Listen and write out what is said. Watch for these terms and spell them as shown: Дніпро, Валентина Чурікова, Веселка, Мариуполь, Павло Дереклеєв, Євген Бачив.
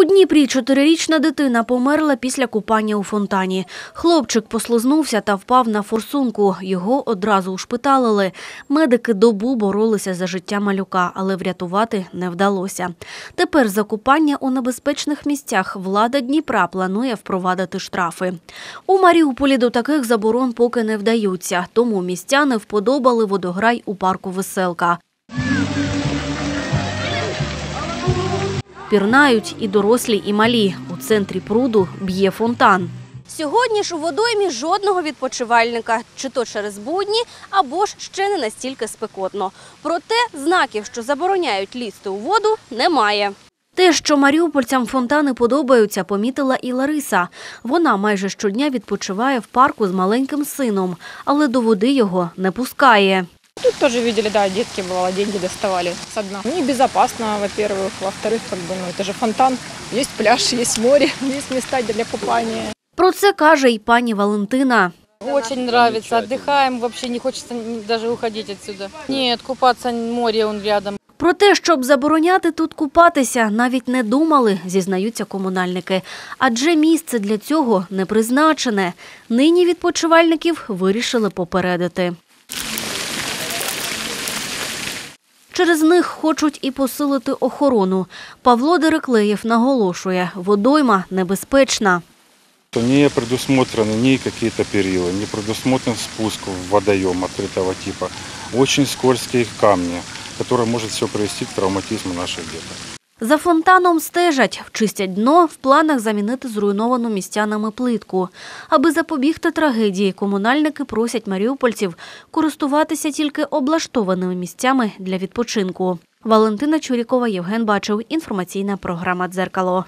У Дніпрі 4-річна дитина померла після купання у фонтані. Хлопчик послизнувся та впав на форсунку. Його одразу ушпиталили. Медики добу боролися за життя малюка, але врятувати не вдалося. Тепер за купання у небезпечних місцях влада Дніпра планує впровадити штрафи. У Маріуполі до таких заборон поки не вдаються, тому містяни вподобали водограй у парку Веселка. Пірнають і дорослі, і малі. У центрі пруду б'є фонтан. Сьогодні ж у водоймі жодного відпочивальника. Чи то через будні, або ж ще не настільки спекотно. Проте знаків, що забороняють лізти у воду, немає. Те, що маріупольцям фонтани подобаються, помітила і Лариса. Вона майже щодня відпочиває в парку з маленьким сином, але до води його не пускає. Тут тоже видели, да, детки бывало, деньги доставали со дна. Небезопасно, во-первых, во-вторых, это же фонтан, есть пляж, есть море, есть места для купания. Про це каже і пані Валентина. Очень нравится, отдыхаем, вообще не хочется даже уходить отсюда. Нет, купаться море, он рядом. Про те, щоб забороняти тут купатися, навіть не думали, зізнаються комунальники. Адже місце для цього не призначене. Нині відпочивальників вирішили попередити. Через них хочуть і посилити охорону. Павло Дереклеєв наголошує, водойма небезпечна. Не предусмотрены ни какие-то перила, не предусмотрен спуск в водоем открытого типа. Очень скользкие камни, которые может все привести к травматизму наших деток. За фонтаном стежать, чистять дно, в планах замінити зруйновану містянами плитку. Аби запобігти трагедії, комунальники просять маріупольців користуватися тільки облаштованими місцями для відпочинку. Валентина Чурікова, Євген Бачив, інформаційна програма «Дзеркало».